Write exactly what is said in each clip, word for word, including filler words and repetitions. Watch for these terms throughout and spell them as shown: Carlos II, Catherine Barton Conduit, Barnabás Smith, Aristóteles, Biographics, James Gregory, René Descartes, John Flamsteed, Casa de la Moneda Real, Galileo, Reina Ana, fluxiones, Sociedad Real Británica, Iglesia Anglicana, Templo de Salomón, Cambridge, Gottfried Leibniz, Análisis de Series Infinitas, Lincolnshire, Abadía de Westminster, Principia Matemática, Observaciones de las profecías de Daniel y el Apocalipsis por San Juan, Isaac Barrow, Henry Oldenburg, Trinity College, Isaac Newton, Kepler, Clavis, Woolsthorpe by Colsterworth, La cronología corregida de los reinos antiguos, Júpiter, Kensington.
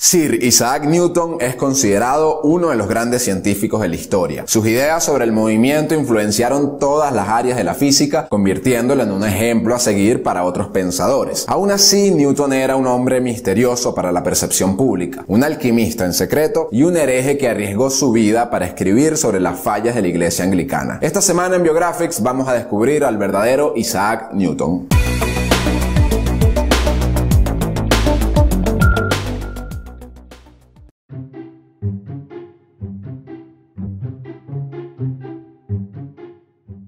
Sir Isaac Newton es considerado uno de los grandes científicos de la historia. Sus ideas sobre el movimiento influenciaron todas las áreas de la física, convirtiéndolo en un ejemplo a seguir para otros pensadores. Aún así, Newton era un hombre misterioso para la percepción pública, un alquimista en secreto y un hereje que arriesgó su vida para escribir sobre las fallas de la Iglesia Anglicana. Esta semana en Biographics vamos a descubrir al verdadero Isaac Newton.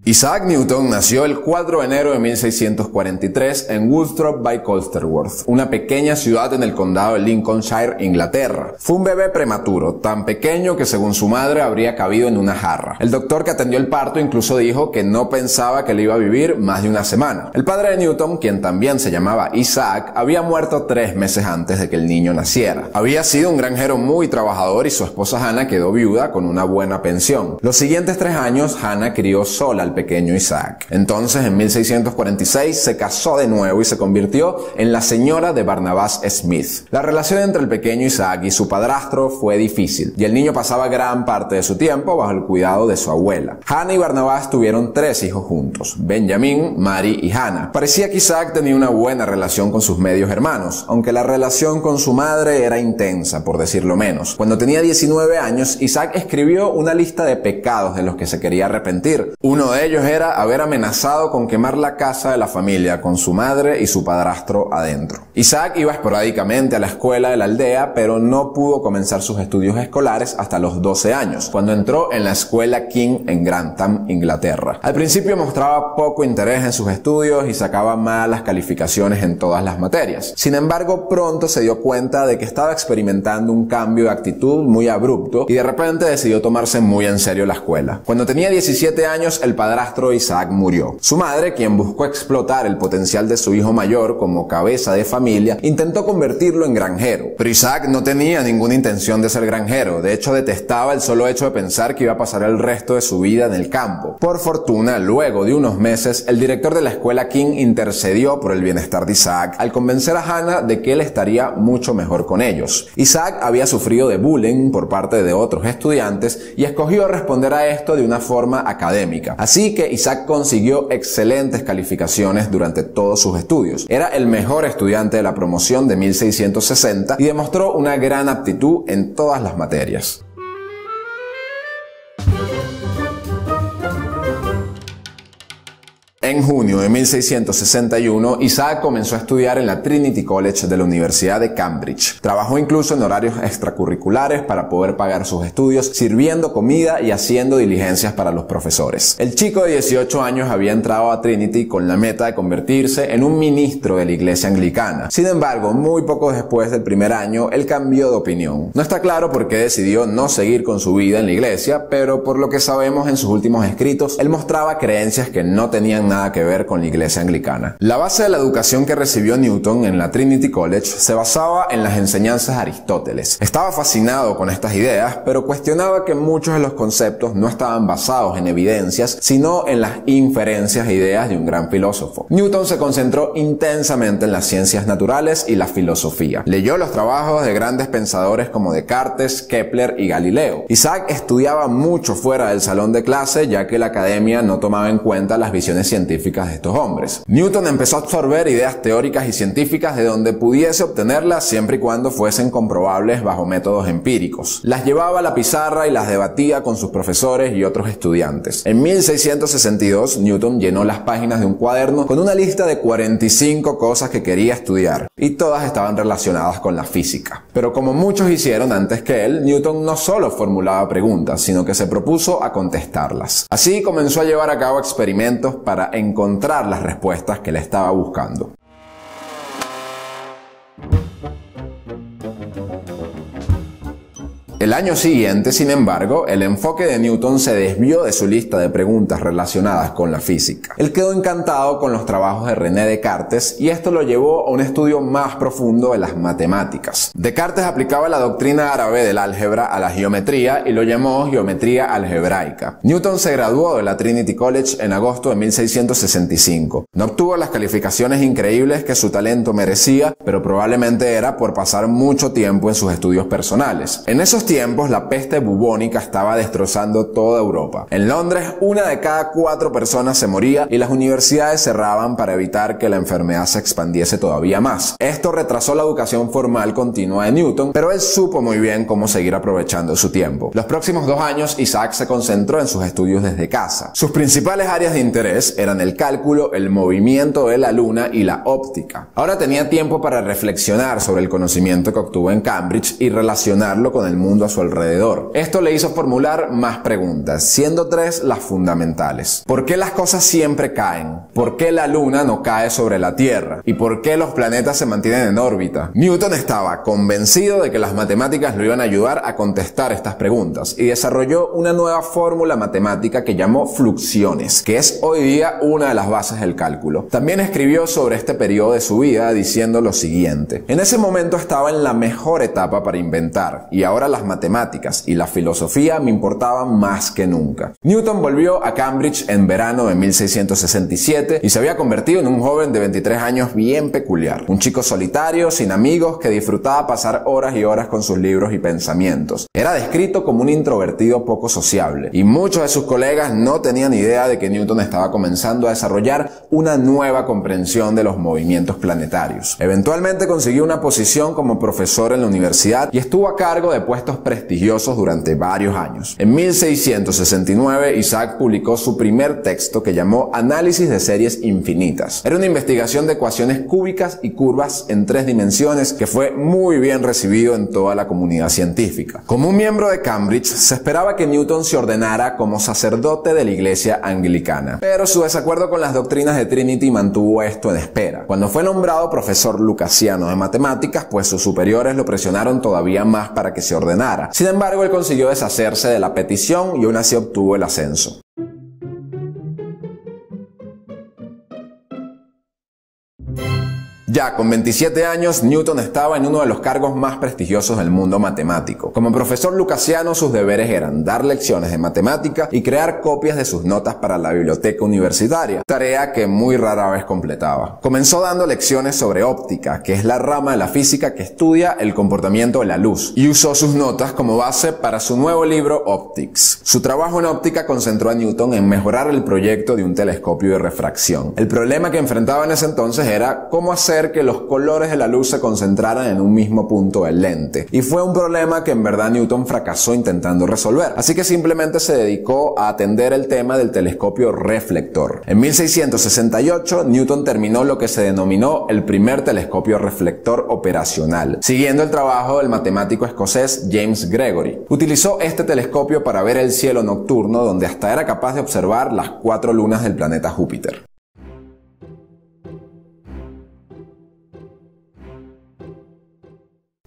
Isaac Newton nació el cuatro de enero de mil seiscientos cuarenta y tres en Woolsthorpe by Colsterworth, una pequeña ciudad en el condado de Lincolnshire, Inglaterra. Fue un bebé prematuro, tan pequeño que según su madre habría cabido en una jarra. El doctor que atendió el parto incluso dijo que no pensaba que le iba a vivir más de una semana. El padre de Newton, quien también se llamaba Isaac, había muerto tres meses antes de que el niño naciera. Había sido un granjero muy trabajador y su esposa Hannah quedó viuda con una buena pensión. Los siguientes tres años Hannah crió sola al pequeño Isaac. Entonces, en mil seiscientos cuarenta y seis se casó de nuevo y se convirtió en la señora de Barnabás Smith. La relación entre el pequeño Isaac y su padrastro fue difícil, y el niño pasaba gran parte de su tiempo bajo el cuidado de su abuela. Hannah y Barnabás tuvieron tres hijos juntos, Benjamin, Mary y Hannah. Parecía que Isaac tenía una buena relación con sus medios hermanos, aunque la relación con su madre era intensa, por decirlo menos. Cuando tenía diecinueve años, Isaac escribió una lista de pecados de los que se quería arrepentir. Uno de ellos ellos era haber amenazado con quemar la casa de la familia con su madre y su padrastro adentro. Isaac iba esporádicamente a la escuela de la aldea, pero no pudo comenzar sus estudios escolares hasta los doce años, cuando entró en la escuela King en Grantham, Inglaterra. Al principio mostraba poco interés en sus estudios y sacaba malas calificaciones en todas las materias. Sin embargo, pronto se dio cuenta de que estaba experimentando un cambio de actitud muy abrupto y de repente decidió tomarse muy en serio la escuela. Cuando tenía diecisiete años, el padrastro Isaac murió. Su madre, quien buscó explotar el potencial de su hijo mayor como cabeza de familia, intentó convertirlo en granjero. Pero Isaac no tenía ninguna intención de ser granjero. De hecho, detestaba el solo hecho de pensar que iba a pasar el resto de su vida en el campo. Por fortuna, luego de unos meses, el director de la escuela King intercedió por el bienestar de Isaac al convencer a Hannah de que él estaría mucho mejor con ellos. Isaac había sufrido de bullying por parte de otros estudiantes y escogió responder a esto de una forma académica. Así que Isaac consiguió excelentes calificaciones durante todos sus estudios. Era el mejor estudiante de la promoción de mil seiscientos sesenta y demostró una gran aptitud en todas las materias. En junio de mil seiscientos sesenta y uno, Isaac comenzó a estudiar en la Trinity College de la Universidad de Cambridge. Trabajó incluso en horarios extracurriculares para poder pagar sus estudios, sirviendo comida y haciendo diligencias para los profesores. El chico de dieciocho años había entrado a Trinity con la meta de convertirse en un ministro de la Iglesia Anglicana. Sin embargo, muy poco después del primer año, él cambió de opinión. No está claro por qué decidió no seguir con su vida en la iglesia, pero por lo que sabemos en sus últimos escritos, él mostraba creencias que no tenían nada que ver con la Iglesia Anglicana. La base de la educación que recibió Newton en la Trinity College se basaba en las enseñanzas de Aristóteles. Estaba fascinado con estas ideas, pero cuestionaba que muchos de los conceptos no estaban basados en evidencias, sino en las inferencias e ideas de un gran filósofo. Newton se concentró intensamente en las ciencias naturales y la filosofía. Leyó los trabajos de grandes pensadores como Descartes, Kepler y Galileo. Isaac estudiaba mucho fuera del salón de clase, ya que la academia no tomaba en cuenta las visiones científicas de estos hombres. Newton empezó a absorber ideas teóricas y científicas de donde pudiese obtenerlas siempre y cuando fuesen comprobables bajo métodos empíricos. Las llevaba a la pizarra y las debatía con sus profesores y otros estudiantes. En mil seiscientos sesenta y dos, Newton llenó las páginas de un cuaderno con una lista de cuarenta y cinco cosas que quería estudiar, y todas estaban relacionadas con la física. Pero como muchos hicieron antes que él, Newton no solo formulaba preguntas, sino que se propuso a contestarlas. Así comenzó a llevar a cabo experimentos para encontrar las respuestas que le estaba buscando. El año siguiente, sin embargo, el enfoque de Newton se desvió de su lista de preguntas relacionadas con la física. Él quedó encantado con los trabajos de René Descartes y esto lo llevó a un estudio más profundo de las matemáticas. Descartes aplicaba la doctrina árabe del álgebra a la geometría y lo llamó geometría algebraica. Newton se graduó de la Trinity College en agosto de mil seiscientos sesenta y cinco. No obtuvo las calificaciones increíbles que su talento merecía, pero probablemente era por pasar mucho tiempo en sus estudios personales. En esos tiempos, la peste bubónica estaba destrozando toda Europa. En Londres, una de cada cuatro personas se moría y las universidades cerraban para evitar que la enfermedad se expandiese todavía más. Esto retrasó la educación formal continua de Newton, pero él supo muy bien cómo seguir aprovechando su tiempo. Los próximos dos años, Isaac se concentró en sus estudios desde casa. Sus principales áreas de interés eran el cálculo, el movimiento de la luna y la óptica. Ahora tenía tiempo para reflexionar sobre el conocimiento que obtuvo en Cambridge y relacionarlo con el mundo a su alrededor. Esto le hizo formular más preguntas, siendo tres las fundamentales. ¿Por qué las cosas siempre caen? ¿Por qué la luna no cae sobre la Tierra? ¿Y por qué los planetas se mantienen en órbita? Newton estaba convencido de que las matemáticas lo iban a ayudar a contestar estas preguntas y desarrolló una nueva fórmula matemática que llamó fluxiones, que es hoy día una de las bases del cálculo. También escribió sobre este periodo de su vida diciendo lo siguiente: en ese momento estaba en la mejor etapa para inventar y ahora las matemáticas y la filosofía me importaban más que nunca. Newton volvió a Cambridge en verano de mil seiscientos sesenta y siete y se había convertido en un joven de veintitrés años bien peculiar, un chico solitario, sin amigos, que disfrutaba pasar horas y horas con sus libros y pensamientos. Era descrito como un introvertido poco sociable y muchos de sus colegas no tenían idea de que Newton estaba comenzando a desarrollar una nueva comprensión de los movimientos planetarios. Eventualmente consiguió una posición como profesor en la universidad y estuvo a cargo de puestos prestigiosos durante varios años. En mil seiscientos sesenta y nueve, Isaac publicó su primer texto que llamó Análisis de Series Infinitas. Era una investigación de ecuaciones cúbicas y curvas en tres dimensiones que fue muy bien recibido en toda la comunidad científica. Como un miembro de Cambridge, se esperaba que Newton se ordenara como sacerdote de la Iglesia Anglicana, pero su desacuerdo con las doctrinas de Trinity mantuvo esto en espera. Cuando fue nombrado profesor lucasiano de matemáticas, pues sus superiores lo presionaron todavía más para que se ordenara. Sin embargo, él consiguió deshacerse de la petición y aún así obtuvo el ascenso. Ya con veintisiete años, Newton estaba en uno de los cargos más prestigiosos del mundo matemático. Como profesor lucasiano, sus deberes eran dar lecciones de matemática y crear copias de sus notas para la biblioteca universitaria, tarea que muy rara vez completaba. Comenzó dando lecciones sobre óptica, que es la rama de la física que estudia el comportamiento de la luz, y usó sus notas como base para su nuevo libro Optics. Su trabajo en óptica concentró a Newton en mejorar el proyecto de un telescopio de refracción. El problema que enfrentaba en ese entonces era cómo hacer que los colores de la luz se concentraran en un mismo punto del lente, y fue un problema que en verdad Newton fracasó intentando resolver, así que simplemente se dedicó a atender el tema del telescopio reflector. En mil seiscientos sesenta y ocho, Newton terminó lo que se denominó el primer telescopio reflector operacional, siguiendo el trabajo del matemático escocés James Gregory. Utilizó este telescopio para ver el cielo nocturno, donde hasta era capaz de observar las cuatro lunas del planeta Júpiter.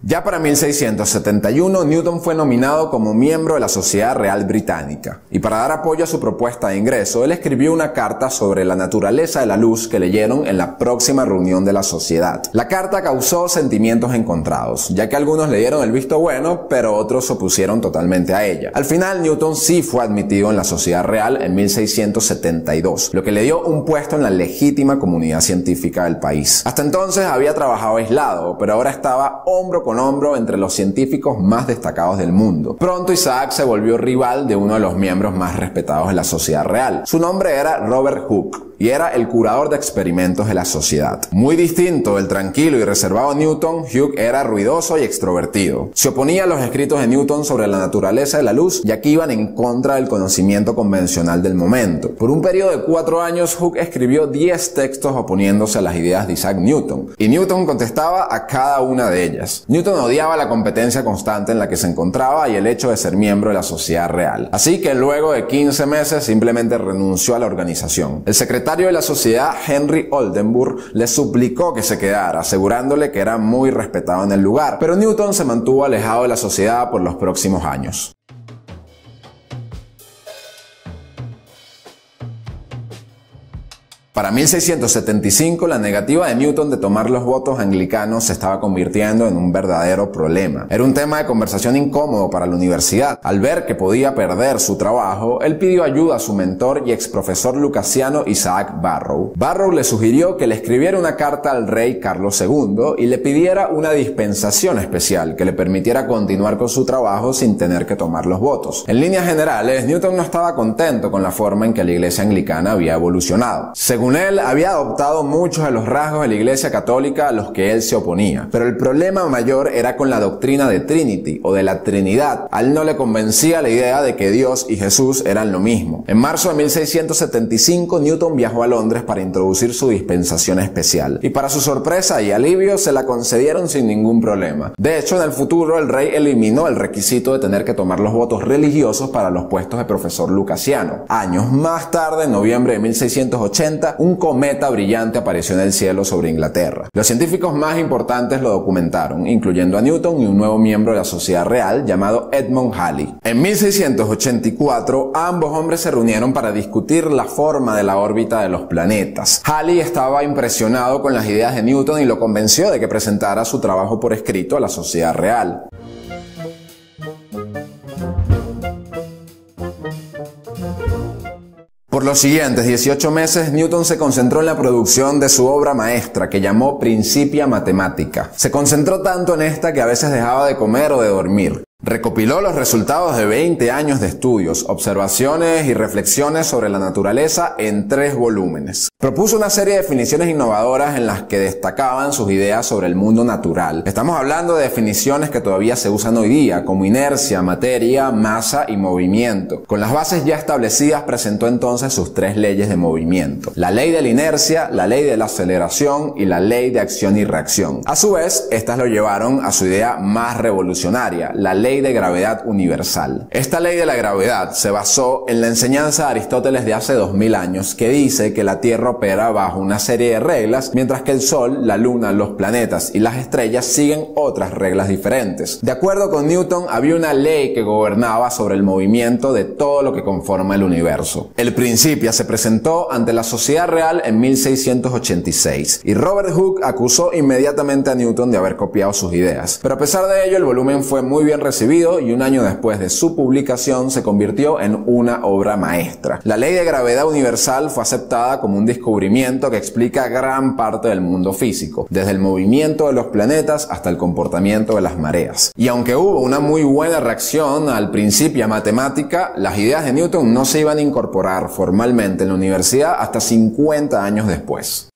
Ya para mil seiscientos setenta y uno, Newton fue nominado como miembro de la Sociedad Real Británica, y para dar apoyo a su propuesta de ingreso, él escribió una carta sobre la naturaleza de la luz que leyeron en la próxima reunión de la sociedad. La carta causó sentimientos encontrados, ya que algunos le dieron el visto bueno, pero otros se opusieron totalmente a ella. Al final, Newton sí fue admitido en la Sociedad Real en mil seiscientos setenta y dos, lo que le dio un puesto en la legítima comunidad científica del país. Hasta entonces había trabajado aislado, pero ahora estaba hombro con hombro entre los científicos más destacados del mundo. Pronto Isaac se volvió rival de uno de los miembros más respetados de la Sociedad Real. Su nombre era Robert Hooke y era el curador de experimentos de la sociedad. Muy distinto del tranquilo y reservado Newton, Hooke era ruidoso y extrovertido. Se oponía a los escritos de Newton sobre la naturaleza de la luz, ya que iban en contra del conocimiento convencional del momento. Por un periodo de cuatro años, Hooke escribió diez textos oponiéndose a las ideas de Isaac Newton, y Newton contestaba a cada una de ellas. Newton Newton odiaba la competencia constante en la que se encontraba y el hecho de ser miembro de la Sociedad Real. Así que luego de quince meses simplemente renunció a la organización. El secretario de la sociedad, Henry Oldenburg, le suplicó que se quedara, asegurándole que era muy respetado en el lugar, pero Newton se mantuvo alejado de la sociedad por los próximos años. Para mil seiscientos setenta y cinco, la negativa de Newton de tomar los votos anglicanos se estaba convirtiendo en un verdadero problema. Era un tema de conversación incómodo para la universidad. Al ver que podía perder su trabajo, él pidió ayuda a su mentor y exprofesor lucasiano Isaac Barrow. Barrow le sugirió que le escribiera una carta al rey Carlos segundo y le pidiera una dispensación especial que le permitiera continuar con su trabajo sin tener que tomar los votos. En líneas generales, Newton no estaba contento con la forma en que la Iglesia Anglicana había evolucionado. Según él, había adoptado muchos de los rasgos de la Iglesia Católica a los que él se oponía, pero el problema mayor era con la doctrina de Trinity o de la Trinidad. A él no le convencía la idea de que Dios y Jesús eran lo mismo. En marzo de mil seiscientos setenta y cinco, Newton viajó a Londres para introducir su dispensación especial, y para su sorpresa y alivio se la concedieron sin ningún problema. De hecho, en el futuro el rey eliminó el requisito de tener que tomar los votos religiosos para los puestos de profesor lucasiano. Años más tarde, en noviembre de mil seiscientos ochenta, un cometa brillante apareció en el cielo sobre Inglaterra. Los científicos más importantes lo documentaron, incluyendo a Newton y un nuevo miembro de la Sociedad Real llamado Edmund Halley. En mil seiscientos ochenta y cuatro, ambos hombres se reunieron para discutir la forma de la órbita de los planetas. Halley estaba impresionado con las ideas de Newton y lo convenció de que presentara su trabajo por escrito a la Sociedad Real. Por los siguientes dieciocho meses, Newton se concentró en la producción de su obra maestra, que llamó Principia Matemática. Se concentró tanto en esta que a veces dejaba de comer o de dormir. Recopiló los resultados de veinte años de estudios, observaciones y reflexiones sobre la naturaleza en tres volúmenes. Propuso una serie de definiciones innovadoras en las que destacaban sus ideas sobre el mundo natural. Estamos hablando de definiciones que todavía se usan hoy día, como inercia, materia, masa y movimiento. Con las bases ya establecidas, presentó entonces sus tres leyes de movimiento: la ley de la inercia, la ley de la aceleración y la ley de acción y reacción. A su vez, estas lo llevaron a su idea más revolucionaria, la ley de gravedad universal. Esta ley de la gravedad se basó en la enseñanza de Aristóteles de hace dos mil años, que dice que la Tierra opera bajo una serie de reglas, mientras que el Sol, la Luna, los planetas y las estrellas siguen otras reglas diferentes. De acuerdo con Newton, había una ley que gobernaba sobre el movimiento de todo lo que conforma el universo. El Principia se presentó ante la Sociedad Real en mil seiscientos ochenta y seis y Robert Hooke acusó inmediatamente a Newton de haber copiado sus ideas. Pero a pesar de ello, el volumen fue muy bien recibido y un año después de su publicación se convirtió en una obra maestra. La ley de gravedad universal fue aceptada como un descubrimiento que explica gran parte del mundo físico, desde el movimiento de los planetas hasta el comportamiento de las mareas. Y aunque hubo una muy buena reacción al Principia Matemática, las ideas de Newton no se iban a incorporar formalmente en la universidad hasta cincuenta años después.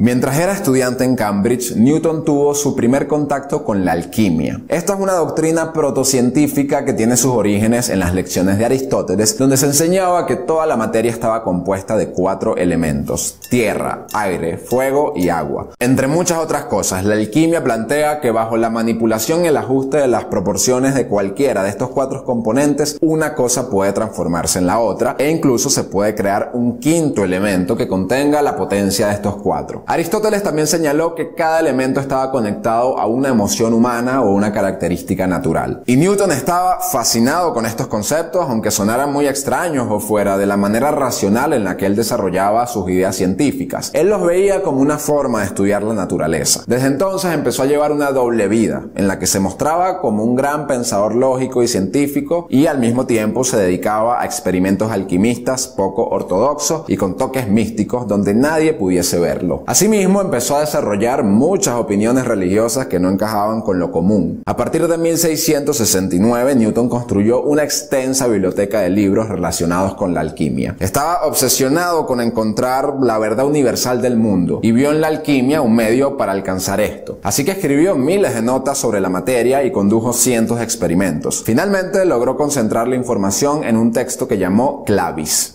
Mientras era estudiante en Cambridge, Newton tuvo su primer contacto con la alquimia. Esta es una doctrina protocientífica que tiene sus orígenes en las lecciones de Aristóteles, donde se enseñaba que toda la materia estaba compuesta de cuatro elementos: tierra, aire, fuego y agua. Entre muchas otras cosas, la alquimia plantea que bajo la manipulación y el ajuste de las proporciones de cualquiera de estos cuatro componentes, una cosa puede transformarse en la otra, e incluso se puede crear un quinto elemento que contenga la potencia de estos cuatro. Aristóteles también señaló que cada elemento estaba conectado a una emoción humana o una característica natural. Y Newton estaba fascinado con estos conceptos, aunque sonaran muy extraños o fuera de la manera racional en la que él desarrollaba sus ideas científicas. Él los veía como una forma de estudiar la naturaleza. Desde entonces empezó a llevar una doble vida, en la que se mostraba como un gran pensador lógico y científico, y al mismo tiempo se dedicaba a experimentos alquimistas poco ortodoxos y con toques místicos donde nadie pudiese verlo. Asimismo, empezó a desarrollar muchas opiniones religiosas que no encajaban con lo común. A partir de mil seiscientos sesenta y nueve, Newton construyó una extensa biblioteca de libros relacionados con la alquimia. Estaba obsesionado con encontrar la verdad universal del mundo y vio en la alquimia un medio para alcanzar esto. Así que escribió miles de notas sobre la materia y condujo cientos de experimentos. Finalmente, logró concentrar la información en un texto que llamó Clavis.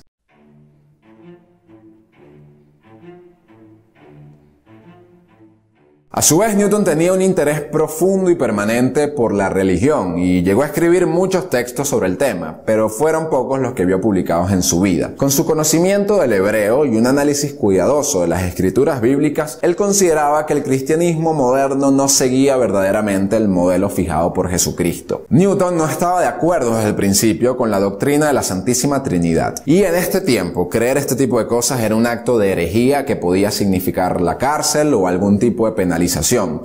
A su vez, Newton tenía un interés profundo y permanente por la religión y llegó a escribir muchos textos sobre el tema, pero fueron pocos los que vio publicados en su vida. Con su conocimiento del hebreo y un análisis cuidadoso de las escrituras bíblicas, él consideraba que el cristianismo moderno no seguía verdaderamente el modelo fijado por Jesucristo. Newton no estaba de acuerdo desde el principio con la doctrina de la Santísima Trinidad, y en este tiempo creer este tipo de cosas era un acto de herejía que podía significar la cárcel o algún tipo de penalización.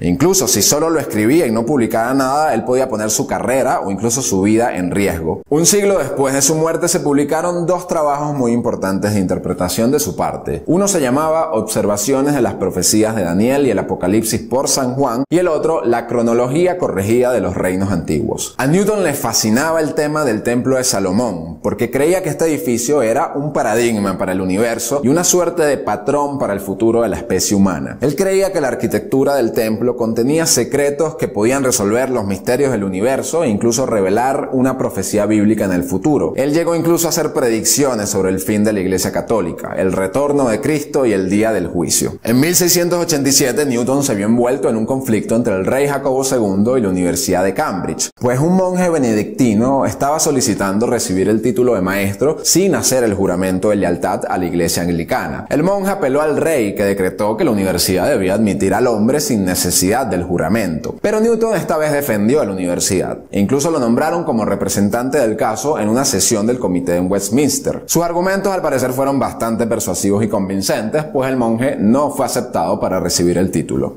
Incluso si solo lo escribía y no publicara nada, él podía poner su carrera o incluso su vida en riesgo. Un siglo después de su muerte se publicaron dos trabajos muy importantes de interpretación de su parte. Uno se llamaba Observaciones de las profecías de Daniel y el Apocalipsis por San Juan y el otro La cronología corregida de los reinos antiguos. A Newton le fascinaba el tema del Templo de Salomón porque creía que este edificio era un paradigma para el universo y una suerte de patrón para el futuro de la especie humana. Él creía que la arquitectura del templo contenía secretos que podían resolver los misterios del universo e incluso revelar una profecía bíblica en el futuro. Él llegó incluso a hacer predicciones sobre el fin de la Iglesia Católica, el retorno de Cristo y el día del juicio. En mil seiscientos ochenta y siete, Newton se vio envuelto en un conflicto entre el rey Jacobo segundo y la Universidad de Cambridge, pues un monje benedictino estaba solicitando recibir el título de maestro sin hacer el juramento de lealtad a la Iglesia Anglicana. El monje apeló al rey, que decretó que la universidad debía admitir al hombre sin necesidad del juramento. Pero Newton esta vez defendió a la universidad. E incluso lo nombraron como representante del caso en una sesión del comité en Westminster. Sus argumentos al parecer fueron bastante persuasivos y convincentes, pues el monje no fue aceptado para recibir el título.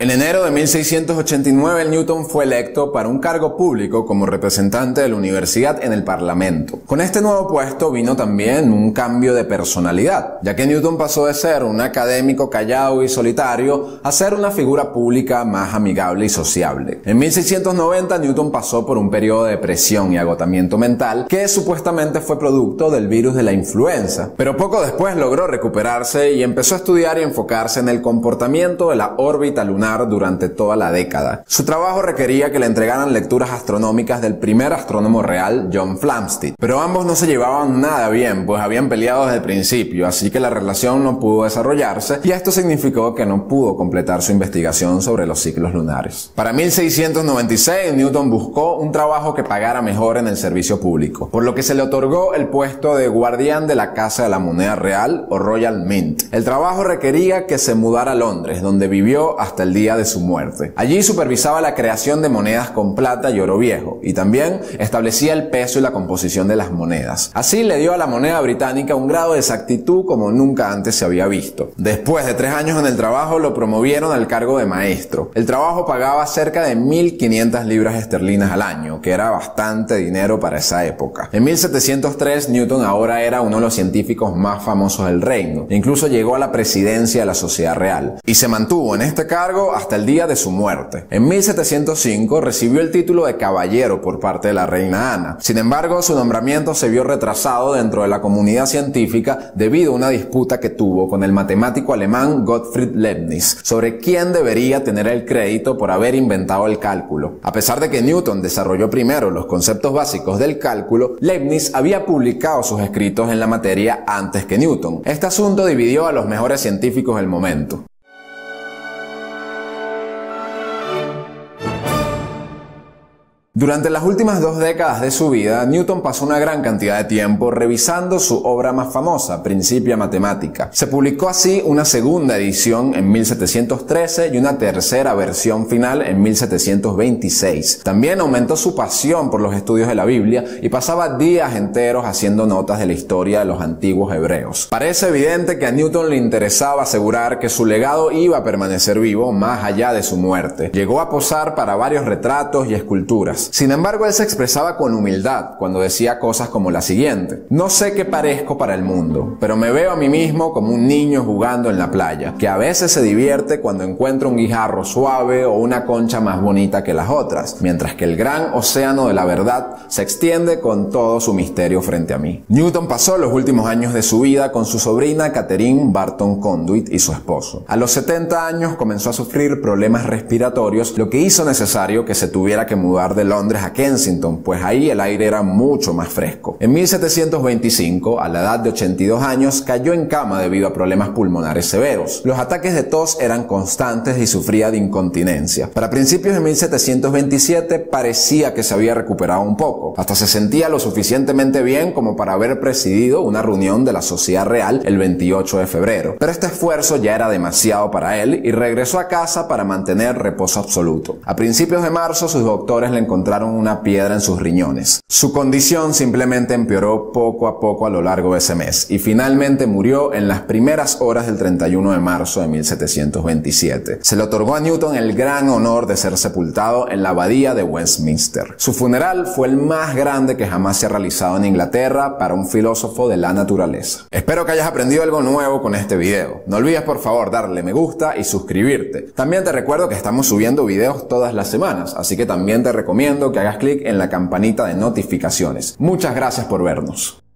En enero de mil seiscientos ochenta y nueve, Newton fue electo para un cargo público como representante de la universidad en el Parlamento. Con este nuevo puesto vino también un cambio de personalidad, ya que Newton pasó de ser un académico callado y solitario a ser una figura pública más amigable y sociable. En mil seiscientos noventa, Newton pasó por un periodo de depresión y agotamiento mental que supuestamente fue producto del virus de la influenza, pero poco después logró recuperarse y empezó a estudiar y enfocarse en el comportamiento de la órbita lunar durante toda la década. Su trabajo requería que le entregaran lecturas astronómicas del primer astrónomo real, John Flamsteed, pero ambos no se llevaban nada bien, pues habían peleado desde el principio, así que la relación no pudo desarrollarse y esto significó que no pudo completar su investigación sobre los ciclos lunares. Para mil seiscientos noventa y seis, Newton buscó un trabajo que pagara mejor en el servicio público, por lo que se le otorgó el puesto de guardián de la Casa de la Moneda Real o Royal Mint. El trabajo requería que se mudara a Londres, donde vivió hasta el día de su muerte. Allí supervisaba la creación de monedas con plata y oro viejo y también establecía el peso y la composición de las monedas. Así le dio a la moneda británica un grado de exactitud como nunca antes se había visto. Después de tres años en el trabajo lo promovieron al cargo de maestro. El trabajo pagaba cerca de mil quinientas libras esterlinas al año, que era bastante dinero para esa época. En mil setecientos tres, Newton ahora era uno de los científicos más famosos del reino. Incluso llegó a la presidencia de la Sociedad Real y se mantuvo en este cargo hasta el día de su muerte. En mil setecientos cinco recibió el título de caballero por parte de la reina Ana. Sin embargo, su nombramiento se vio retrasado dentro de la comunidad científica debido a una disputa que tuvo con el matemático alemán Gottfried Leibniz sobre quién debería tener el crédito por haber inventado el cálculo. A pesar de que Newton desarrolló primero los conceptos básicos del cálculo, Leibniz había publicado sus escritos en la materia antes que Newton. Este asunto dividió a los mejores científicos del momento. Durante las últimas dos décadas de su vida, Newton pasó una gran cantidad de tiempo revisando su obra más famosa, Principia Matemática. Se publicó así una segunda edición en mil setecientos trece y una tercera versión final en mil setecientos veintiséis. También aumentó su pasión por los estudios de la Biblia y pasaba días enteros haciendo notas de la historia de los antiguos hebreos. Parece evidente que a Newton le interesaba asegurar que su legado iba a permanecer vivo más allá de su muerte. Llegó a posar para varios retratos y esculturas. Sin embargo, él se expresaba con humildad cuando decía cosas como la siguiente: no sé qué parezco para el mundo, pero me veo a mí mismo como un niño jugando en la playa, que a veces se divierte cuando encuentra un guijarro suave o una concha más bonita que las otras, mientras que el gran océano de la verdad se extiende con todo su misterio frente a mí. Newton pasó los últimos años de su vida con su sobrina Catherine Barton Conduit y su esposo. A los setenta años comenzó a sufrir problemas respiratorios, lo que hizo necesario que se tuviera que mudar de Londres Londres a Kensington, pues ahí el aire era mucho más fresco. En mil setecientos veinticinco, a la edad de ochenta y dos años, cayó en cama debido a problemas pulmonares severos. Los ataques de tos eran constantes y sufría de incontinencia. Para principios de mil setecientos veintisiete parecía que se había recuperado un poco. Hasta se sentía lo suficientemente bien como para haber presidido una reunión de la Sociedad Real el veintiocho de febrero. Pero este esfuerzo ya era demasiado para él y regresó a casa para mantener reposo absoluto. A principios de marzo, sus doctores le encontraron una piedra en sus riñones. Su condición simplemente empeoró poco a poco a lo largo de ese mes y finalmente murió en las primeras horas del treinta y uno de marzo de mil setecientos veintisiete. Se le otorgó a Newton el gran honor de ser sepultado en la abadía de Westminster. Su funeral fue el más grande que jamás se ha realizado en Inglaterra para un filósofo de la naturaleza. Espero que hayas aprendido algo nuevo con este video. No olvides por favor darle me gusta y suscribirte. También te recuerdo que estamos subiendo videos todas las semanas, así que también te recomiendo que hagas clic en la campanita de notificaciones. Muchas gracias por vernos.